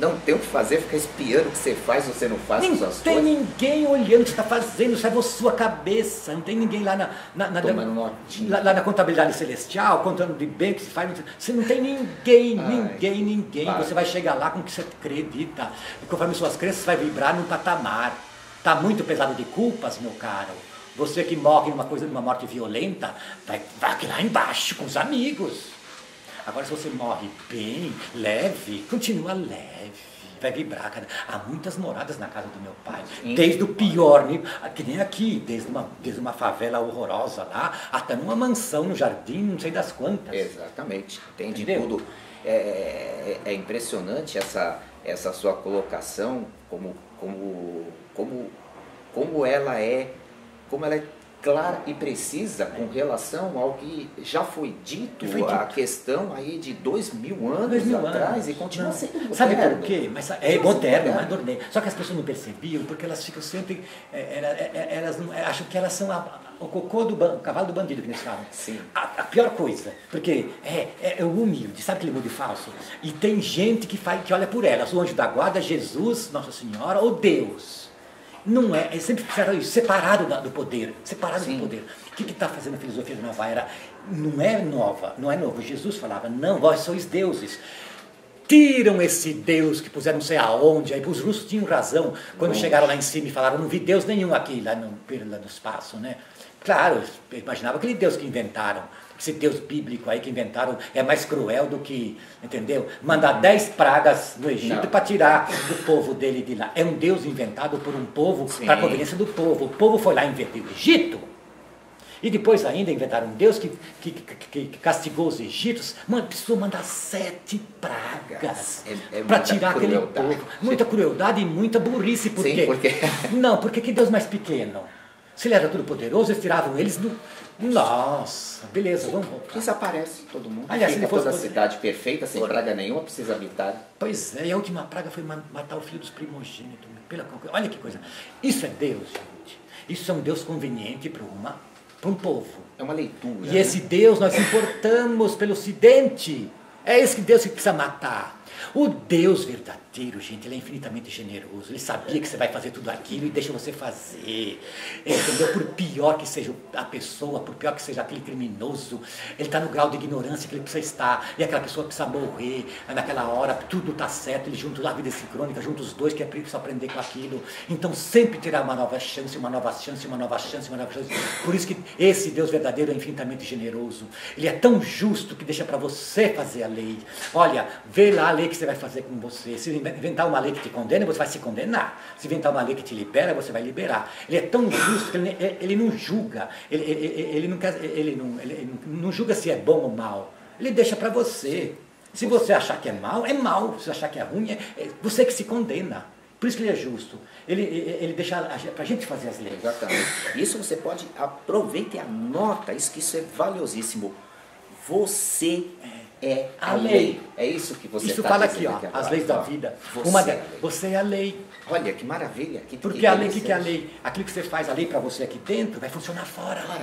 Não tem o que fazer, fica espiando o que você faz, o que você não faz. Não tem coisas. Ninguém olhando o que você está fazendo, isso é a sua cabeça. Não tem ninguém lá na, na, na, da, lá, lá na contabilidade celestial, contando de bem o que se faz. Você não tem ninguém, ai, ninguém, ninguém. Vai. Você vai chegar lá com o que você acredita. E conforme suas crenças, você vai vibrar num patamar. Está muito pesado de culpas, meu caro. Você que morre numa coisa, numa morte violenta, vai, vai lá embaixo com os amigos. Agora, se você morre bem, leve, continua leve, vai vibrar, cara. Há muitas moradas na casa do meu pai, sim, desde o pior, que nem aqui, desde uma, desde uma favela horrorosa lá, até numa mansão no jardim, não sei das quantas. Exatamente, tem de tudo. É, é, é impressionante essa, essa sua colocação, como, como, como, como ela é, como ela é clara e precisa com relação ao que já foi dito, foi dito. A questão aí de dois mil anos dois mil atrás anos. E continua não. sendo sabe moderno. Por quê? Mas, é não moderno, mas adornei. Só que as pessoas não percebiam porque elas ficam sempre, elas, elas não, acham que elas são a, o cocô do ban, o cavalo do bandido que eles falam. Sim. A, a pior coisa, porque é, é, é o humilde, sabe aquele humilde falso? E tem gente que, faz, que olha por elas, o anjo da guarda, Jesus, Nossa Senhora ou Deus. Não é, eles sempre fizeram isso, separado do poder, separado sim. do poder. O que está fazendo a filosofia da nova era? Não é nova, não é novo. Jesus falava, não, vós sois deuses. Tiram esse Deus que puseram não sei aonde, aí os russos tinham razão. Quando Bom. chegaram lá em cima e falaram, não vi Deus nenhum aqui, lá no, lá no espaço, né? Claro, eu imaginava aquele Deus que inventaram. Esse Deus bíblico aí que inventaram é mais cruel do que, entendeu? Mandar dez pragas no Egito para tirar do povo dele de lá. É um Deus inventado por um povo, para a conveniência do povo. O povo foi lá e inventou o Egito. E depois ainda inventaram um Deus que, que, que, que castigou os egípcios. Mano, precisou mandar sete pragas é, é para tirar crueldade. Aquele povo. Muita crueldade e muita burrice. Por Sim, quê? Porque... Não, porque que Deus mais pequeno? Se ele era todo poderoso, eles tiravam eles do... Nossa, beleza, vamos voltar. Desaparece todo mundo. Aliás, se ele fosse toda a cidade perfeita, sem praga nenhuma, precisa habitar. Pois é, e a última praga foi matar o filho dos primogênitos. Pela... Olha que coisa. Isso é Deus, gente. Isso é um Deus conveniente para uma... para um povo. É uma leitura. E né? esse Deus nós importamos pelo Ocidente. É esse Deus que precisa matar. O Deus verdadeiro, gente, ele é infinitamente generoso. Ele sabia que você vai fazer tudo aquilo e deixa você fazer. Entendeu? Por pior que seja a pessoa, por pior que seja aquele criminoso, ele está no grau de ignorância que ele precisa estar. E aquela pessoa precisa morrer. Naquela hora, tudo está certo. Ele junta a vida sincrônica, junta os dois, que é preciso aprender com aquilo. Então, sempre terá uma nova chance, uma nova chance, uma nova chance, uma nova chance. Por isso que esse Deus verdadeiro é infinitamente generoso. Ele é tão justo que deixa para você fazer a lei. Olha, vê lá a lei que você vai fazer com você. Se inventar uma lei que te condena, você vai se condenar. Se inventar uma lei que te libera, você vai liberar. Ele é tão justo que ele, ele não julga. Ele, ele, ele, não, ele, não, ele não julga se é bom ou mal. Ele deixa para você. Se você achar que é mal, é mal. Se achar que é ruim, é, é você que se condena. Por isso que ele é justo. Ele, ele deixa para a gente fazer as leis. Exatamente. Isso você pode aproveitar e anota. Isso, que isso é valiosíssimo. Você... É. É a, a lei. lei. É isso que você está fala aqui, ó, aqui as leis da vida. Você, Uma de... é a lei. Você é a lei. Olha, que maravilha. Que, Porque que a lei, o que, que é a lei? Aquilo que você faz, a lei para você aqui dentro, vai funcionar fora. Olha.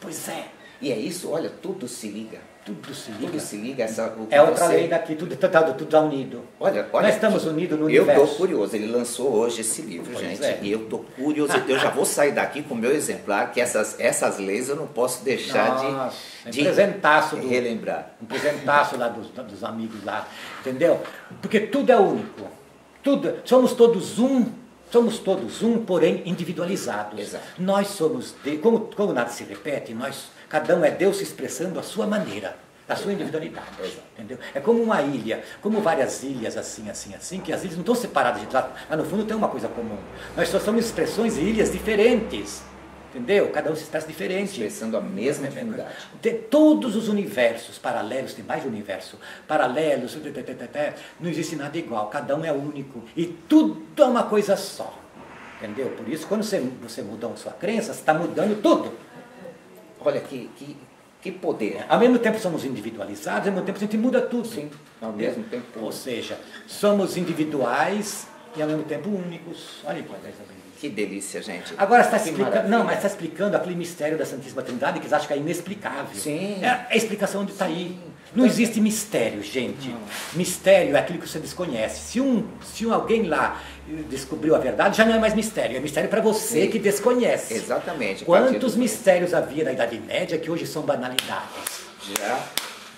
Pois é. E é isso, olha, tudo se liga. Tudo se liga. Tudo se liga. Essa, o é outra você... lei daqui, tudo está tudo unido. Olha, olha, nós estamos unidos no eu universo. Eu estou curioso, ele lançou hoje esse livro, pois gente. É. E eu estou curioso, eu já vou sair daqui com o meu exemplar, que essas, essas leis eu não posso deixar Nossa, de, de, um presentaço de relembrar. Do, um presentaço lá dos, dos amigos lá, entendeu? Porque tudo é único. Tudo, somos todos um. Somos todos um, porém individualizados. Exato. Nós somos Deus, como, como nada se repete, nós, cada um é Deus se expressando à sua maneira, da sua individualidade. Exato. Entendeu? É como uma ilha, como várias ilhas assim, assim, assim, que as ilhas não estão separadas de lá, mas no fundo tem uma coisa comum. Nós só somos expressões e ilhas diferentes. Entendeu? Cada um se expressa diferente. Expressando a mesma divindade. Todos os universos paralelos, tem mais de universo, paralelos, não existe nada igual. Cada um é único. E tudo é uma coisa só. Entendeu? Por isso, quando você, você mudou a sua crença, você está mudando tudo. Olha que, que, que poder. Né? Ao mesmo tempo somos individualizados, ao mesmo tempo a gente muda tudo. Sim, ao mesmo é? tempo. Ou seja, somos individuais e ao mesmo tempo únicos. Olha que coisa também. Que delícia, gente. Agora está explicando, não, mas está explicando aquele mistério da Santíssima Trindade que eles acham que é inexplicável. Sim. É a explicação onde está aí. Não existe mistério, gente. Não. Mistério é aquilo que você desconhece. Se, um, se alguém lá descobriu a verdade, já não é mais mistério. É mistério para você. Sim. Que desconhece. Exatamente. Quantos mistérios havia na Idade Média que hoje são banalidades? Já.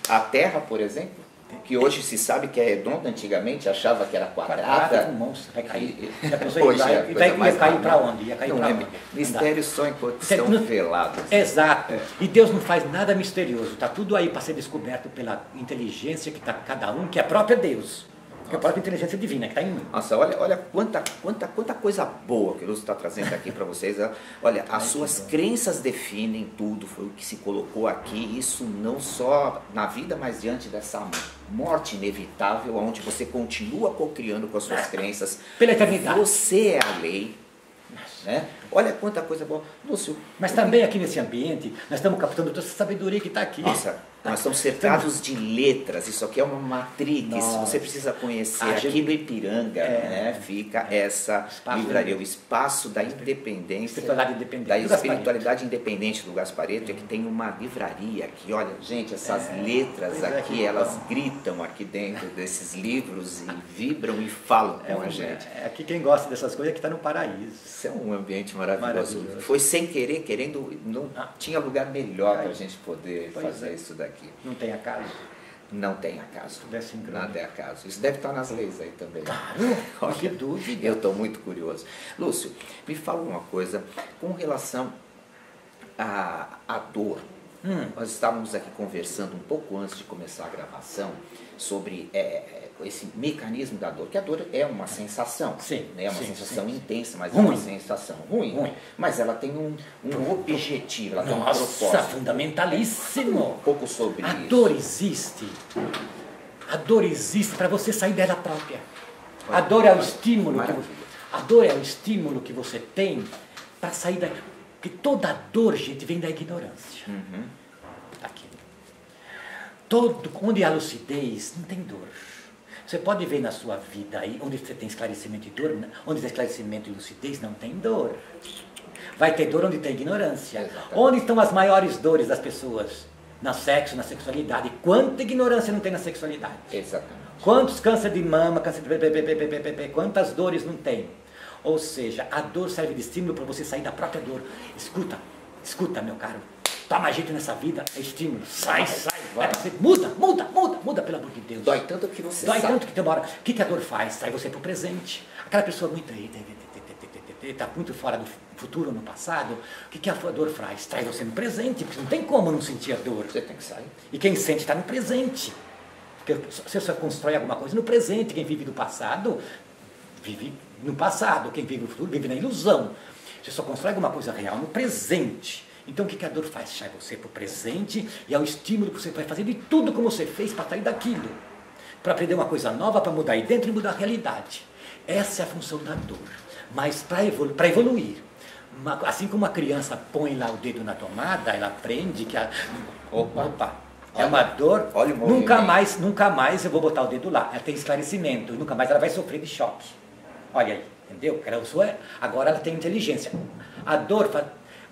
A Terra, por exemplo, que hoje se sabe que é redonda, antigamente achava que era quadrada. Um monstro, vai cair. Pois é, e daí ia cair para onde? Ia cair para onde? Mistérios só enquanto são revelados. Exato. É. E Deus não faz nada misterioso. Está tudo aí para ser descoberto pela inteligência que está cada um, que é a própria Deus. Que é a própria inteligência divina que está em mim. Nossa, olha, olha quanta, quanta, quanta coisa boa que o Lúcio está trazendo aqui para vocês. Olha, as suas crenças definem tudo, foi o que se colocou aqui. Isso não só na vida, mas diante dessa morte inevitável, onde você continua cocriando com as suas crenças. Pela eternidade. Você é a lei. Né? Olha quanta coisa boa. Lúcio, mas também aqui nesse ambiente, nós estamos captando toda essa sabedoria que está aqui. Nossa, nós estamos cercados de letras, isso aqui é uma matrix, nossa, você precisa conhecer. A aqui gente... no Ipiranga é, né? fica é. essa espaço livraria, do... o espaço da independência, independente. da espiritualidade independente do Gasparetto, é que tem uma livraria aqui. Olha, gente, essas é. letras é. aqui, é. elas gritam aqui dentro desses livros e vibram e falam é. com a gente. É. Aqui quem gosta dessas coisas é que está no paraíso. Isso é um ambiente maravilhoso. maravilhoso. Foi sem querer, querendo, não ah. tinha lugar melhor para a gente poder pois fazer é. isso daqui. Não tem acaso? Não tem acaso. Nada é acaso. Isso deve estar nas leis aí também. Claro, que dúvida. Eu estou muito curioso. Lúcio, me fala uma coisa com relação à, à dor. Hum. Nós estávamos aqui conversando um pouco antes de começar a gravação sobre é, esse mecanismo da dor, que a dor é uma sensação, sim, né? é uma sim, sensação sim, intensa, mas ruim. é uma sensação ruim, ruim. Né? Mas ela tem um, um objetivo, ela tem um propósito. Fundamentalíssimo! Um pouco sobre a isso. A dor existe, a dor existe para você sair dela própria. A dor é o estímulo, que, a dor é o estímulo que você tem para sair da... Porque toda dor, gente, vem da ignorância. Uhum. Aqui. Todo, onde há lucidez, não tem dor. Você pode ver na sua vida aí, onde você tem esclarecimento e dor, onde tem esclarecimento e lucidez, não tem dor. Vai ter dor onde tem ignorância. Exatamente. Onde estão as maiores dores das pessoas? No sexo, na sexualidade. Quanta ignorância não tem na sexualidade? Exatamente. Quantos câncer de mama, câncer de... Quantas dores não tem? Ou seja, a dor serve de estímulo para você sair da própria dor. Escuta, escuta, meu caro. Toma jeito nessa vida, é estímulo. Sai, vai, sai, vai. Você muda, muda, muda, muda, pelo amor de Deus. Dói tanto que você Dói sabe. tanto que tem uma hora. O que, que a dor faz? Sai você para o presente. Aquela pessoa muito aí, está muito fora do futuro, no passado. O que, que a dor faz? Traz você no presente, porque não tem como não sentir a dor. Você tem que sair. E quem sente está no presente. Porque você só constrói alguma coisa no presente. Quem vive do passado, vive... no passado, quem vive no futuro vive na ilusão. Você só constrói alguma coisa real no presente. Então o que a dor faz? Sai você para o presente e é o estímulo que você vai fazer de tudo como você fez para sair daquilo. Para aprender uma coisa nova, para mudar aí dentro e mudar a realidade. Essa é a função da dor. Mas para evolu para evoluir, uma, assim como uma criança põe lá o dedo na tomada, ela aprende que a... Opa, opa. É uma dor, olha o movimento. nunca mais, nunca mais eu vou botar o dedo lá. Ela tem esclarecimento, nunca mais ela vai sofrer de choque. Olha aí, entendeu? Agora ela tem inteligência. A dor,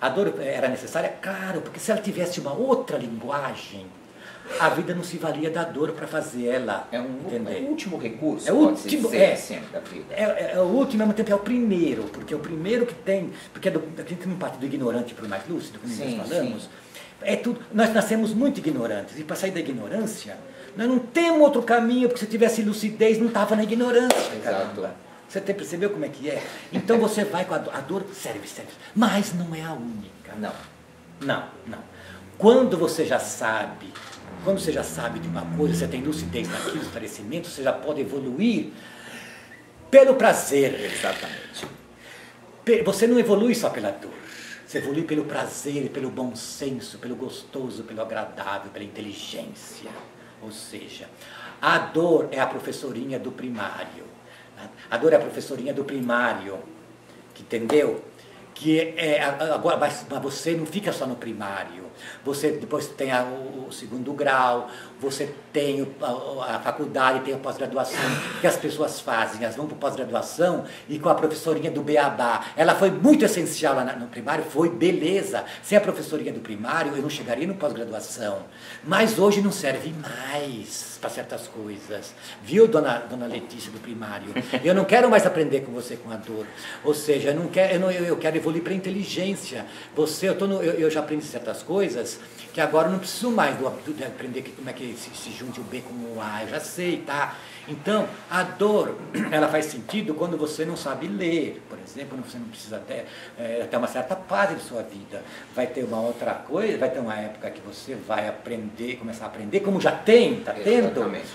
a dor era necessária? Claro, porque se ela tivesse uma outra linguagem, a vida não se valia da dor para fazer ela. É um, é um último recurso, é o último, dizer, é, assim, da vida. É, é, é o último, ao mesmo tempo é o primeiro, porque é o primeiro que tem, porque é do, a gente não parte do ignorante para o mais lúcido, como sim, nós falamos. Sim. É tudo, nós nascemos muito ignorantes, e para sair da ignorância, nós não temos outro caminho, porque se tivesse lucidez, não estava na ignorância. Exato. Você até percebeu como é que é? Então você vai com a dor, a dor serve, serve. Mas não é a única. Não, não, não. Quando você já sabe, quando você já sabe de uma coisa, você tem lucidez naquilo, esclarecimento, você já pode evoluir pelo prazer. Exatamente. Você não evolui só pela dor. Você evolui pelo prazer, pelo bom senso, pelo gostoso, pelo agradável, pela inteligência. Ou seja, a dor é a professorinha do primário. A dor é a professorinha do primário, que entendeu? que é, agora, mas você não fica só no primário, você depois tem a, o segundo grau, você tem a, a faculdade, tem a pós-graduação, o que as pessoas fazem, elas vão para a pós-graduação e com a professorinha do Beabá, ela foi muito essencial lá no primário, foi beleza, sem a professorinha do primário eu não chegaria no pós-graduação, mas hoje não serve mais para certas coisas, viu, dona, dona Letícia do primário, eu não quero mais aprender com você com a dor, ou seja, eu, não quero, eu, não, eu quero evoluir para a inteligência, você, eu, tô no, eu, eu já aprendi certas coisas, que agora eu não preciso mais do, do, de aprender que, como é que se, se junte o B com o A, eu já sei, tá? Então, a dor, ela faz sentido quando você não sabe ler, por exemplo, quando você não precisa até, é, até uma certa fase de sua vida, vai ter uma outra coisa, vai ter uma época que você vai aprender, começar a aprender, como já tem, tá tendo?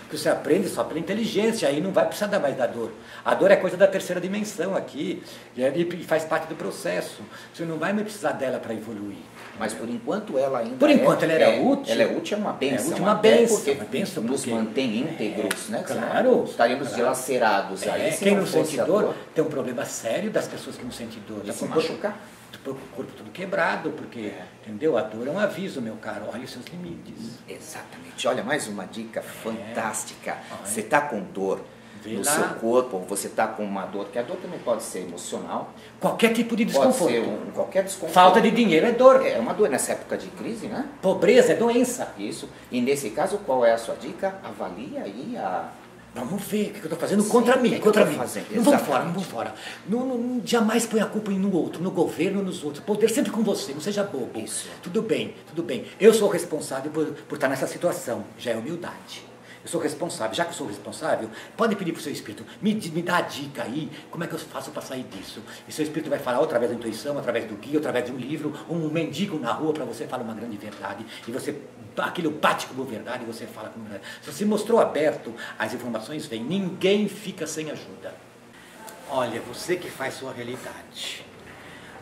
Que você aprende só pela inteligência, aí não vai precisar mais da dor, a dor é coisa da terceira dimensão aqui, e faz parte do processo, você não vai mais precisar dela para evoluir. Mas por enquanto ela ainda por enquanto é, ela era é, útil. Ela é útil, é uma bênção. É uma bênção, porque uma bênção nos porque... mantém íntegros, é, né? Claro. Estaríamos claro. dilacerados é, aí. Quem não, não sente dor, dor tem um problema sério das pessoas que não sentem dor. Tá se machucar. O corpo todo quebrado, porque, é. entendeu? A dor é um aviso, meu caro, olha os seus limites. Exatamente. Olha, mais uma dica fantástica. É. Você está com dor Vê no lá. seu corpo, ou você está com uma dor, que a dor também pode ser emocional. Qualquer tipo de desconforto. Pode ser um, qualquer desconforto. Falta de dinheiro é dor. É uma dor nessa época de crise, né? Pobreza é doença. Isso. E nesse caso, qual é a sua dica? Avalie aí a... Vamos ver o que eu estou fazendo Sim, contra mim, é contra mim. Não vão fora, não vão fora. Não, não, jamais põe a culpa no outro, no governo, nos outros. Poder sempre com você, não seja bobo. Isso. Tudo bem, tudo bem. Eu sou responsável por, por estar nessa situação. Já é humildade. Eu sou responsável, já que eu sou responsável, pode pedir para o seu espírito, me, me dá a dica aí, como é que eu faço para sair disso? E seu espírito vai falar ou através da intuição, através do guia, através de um livro, um mendigo na rua para você falar uma grande verdade, e você, aquilo bate como verdade, e você fala como verdade. Se você mostrou aberto, as informações vêm, ninguém fica sem ajuda. Olha, você que faz sua realidade,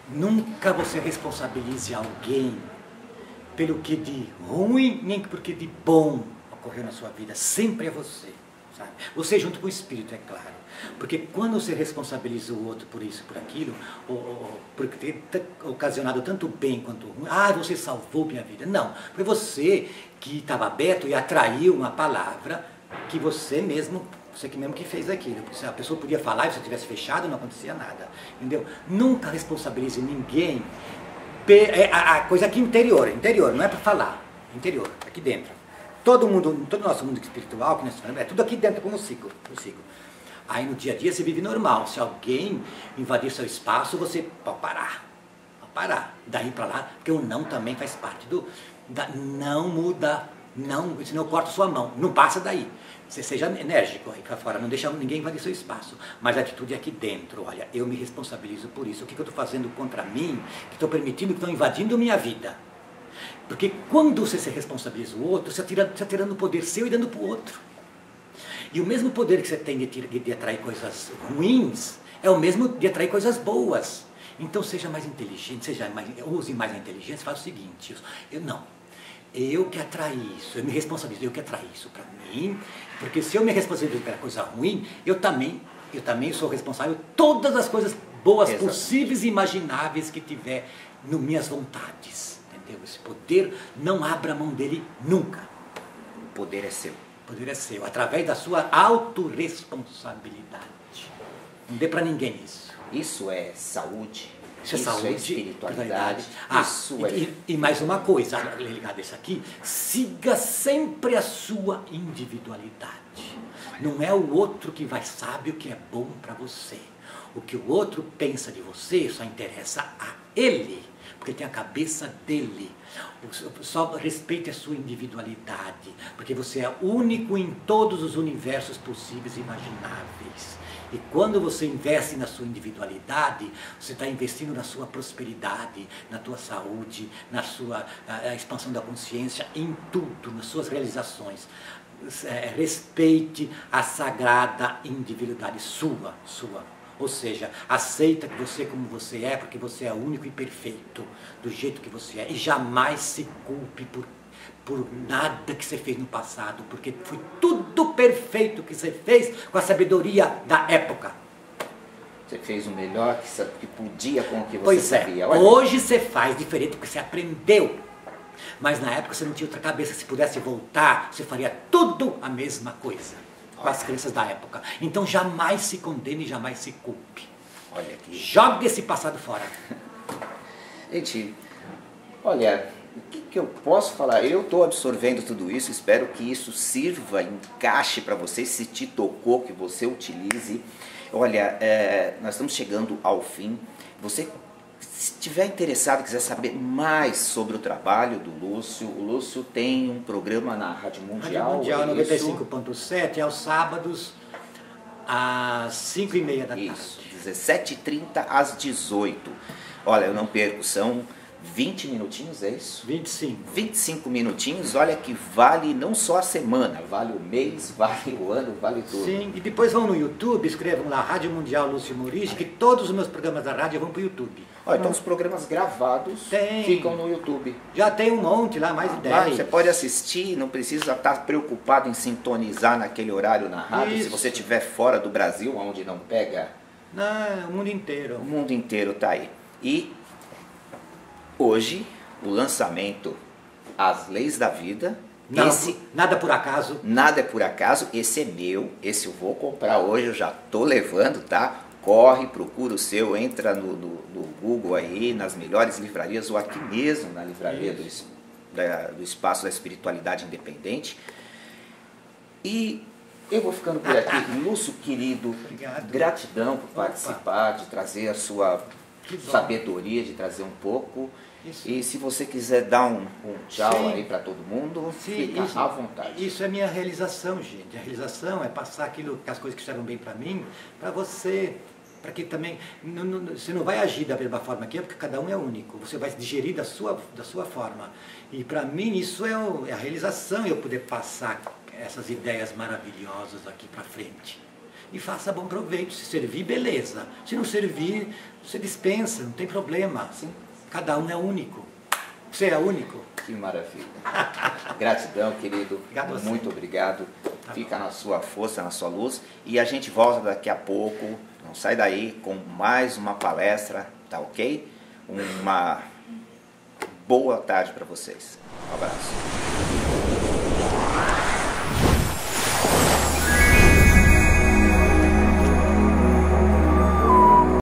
nunca você responsabilize alguém pelo que de ruim, nem porque de bom ocorreu na sua vida, sempre é você, sabe? Você junto com o espírito, é claro, porque quando você responsabiliza o outro por isso, por aquilo, ou, ou, por ter ocasionado tanto bem quanto ruim, ah, você salvou minha vida, não, foi você que estava aberto e atraiu uma palavra que você mesmo, você que mesmo que fez aquilo, porque se a pessoa podia falar e se você tivesse fechado não acontecia nada, entendeu? Nunca responsabilize ninguém, a, a coisa aqui interior, interior, não é para falar, interior, aqui dentro. Todo mundo, todo o nosso mundo espiritual, que nós falamos, é tudo aqui dentro, como um ciclo, um ciclo. Aí no dia a dia você vive normal. Se alguém invadir seu espaço, você pode parar. Pode parar. Daí pra lá, porque o não também faz parte do... Da, não muda, não, senão eu corto sua mão. Não passa daí. Você seja enérgico aí pra fora. Não deixa ninguém invadir seu espaço. Mas a atitude é aqui dentro. Olha, eu me responsabilizo por isso. O que, que eu tô fazendo contra mim? Que tô permitindo, que tô invadindo minha vida? Porque quando você se responsabiliza o outro, você está atira, tirando o poder seu e dando para o outro. E o mesmo poder que você tem de, de, de atrair coisas ruins, é o mesmo de atrair coisas boas. Então seja mais inteligente, seja mais, use mais a inteligência, faça o seguinte, eu, eu não, eu que atraí isso, eu me responsabilizo, eu que atraí isso para mim, porque se eu me responsabilizo pela coisa ruim, eu também, eu também sou responsável por todas as coisas boas Exatamente. possíveis e imagináveis que tiver nas minhas vontades. Esse poder, não abra a mão dele nunca. O poder é seu. O poder é seu, através da sua autorresponsabilidade. Não dê para ninguém isso. Isso é saúde. Isso, isso é saúde. É espiritualidade. Ah, isso é... E, e mais uma coisa, ligado a isso aqui, siga sempre a sua individualidade. Não é o outro que vai saber o que é bom para você. O que o outro pensa de você só interessa a ele. Porque tem a cabeça dele, só respeite a sua individualidade, porque você é único em todos os universos possíveis e imagináveis. E quando você investe na sua individualidade, você está investindo na sua prosperidade, na tua saúde, na sua a, a expansão da consciência, em tudo, nas suas realizações. É, respeite a sagrada individualidade sua, sua. Ou seja, aceita que você como você é, porque você é único e perfeito, do jeito que você é. E jamais se culpe por, por nada que você fez no passado, porque foi tudo perfeito que você fez com a sabedoria da época. Você fez o melhor que, que podia com o que você pois sabia. É. Olha. Hoje você faz diferente do que você aprendeu. Mas na época você não tinha outra cabeça. Se pudesse voltar, você faria tudo a mesma coisa. Olha. Com as crenças da época. Então jamais se condene, jamais se culpe. Olha aqui. Jogue esse passado fora. Gente, olha... O que, que eu posso falar? Eu estou absorvendo tudo isso, espero que isso sirva, encaixe para você, se te tocou, que você utilize. Olha, é, nós estamos chegando ao fim. Você, se estiver interessado, quiser saber mais sobre o trabalho do Lúcio, o Lúcio tem um programa na Rádio Mundial. Rádio Mundial noventa e cinco ponto sete, aos sábados, às cinco e meia da tarde. Isso, dezessete e trinta às dezoito. Olha, eu não perco, são... vinte minutinhos, é isso? vinte e cinco. vinte e cinco minutinhos, olha que vale não só a semana, vale o mês, vale o ano, vale tudo. Sim, e depois vão no YouTube, escrevam lá Rádio Mundial Lúcio Morigi, que todos os meus programas da rádio vão para o YouTube. Olha, então os programas gravados tem. ficam no YouTube. Já tem um monte lá, mais de dez. Ah, você pode assistir, não precisa estar preocupado em sintonizar naquele horário na rádio, isso. Se você estiver fora do Brasil, onde não pega... Não, o mundo inteiro. O mundo inteiro está aí. E... hoje, o lançamento As Leis da Vida. Não, esse, nada por acaso. Nada é por acaso. Esse é meu. Esse eu vou comprar hoje. Eu já tô levando, tá? Corre, procura o seu. Entra no, no, no Google aí, nas melhores livrarias ou aqui mesmo, na livraria do, da, do Espaço da Espiritualidade Independente. E... eu vou ficando por aqui. Lúcio, querido, obrigado. Gratidão por Opa. participar, de trazer a sua... sabedoria, de trazer um pouco. Isso. E se você quiser dar um, um tchau Sim. aí para todo mundo, Sim, fica isso, à vontade. Isso é minha realização, gente. A realização é passar aquilo, as coisas que fizeram bem para mim, para você, para que também... Não, não, você não vai agir da mesma forma que eu, porque cada um é único. Você vai digerir da sua, da sua forma. E para mim isso é, o, é a realização, eu poder passar essas ideias maravilhosas aqui para frente. E faça bom proveito. Se servir, beleza. Se não servir, você dispensa, não tem problema. Sim. Cada um é único. Você é único. Que maravilha. Gratidão, querido. Obrigado a você. Muito obrigado. Tá Fica bom. na sua força, na sua luz. E a gente volta daqui a pouco. Não sai daí com mais uma palestra, tá ok? Uma boa tarde para vocês. Um abraço.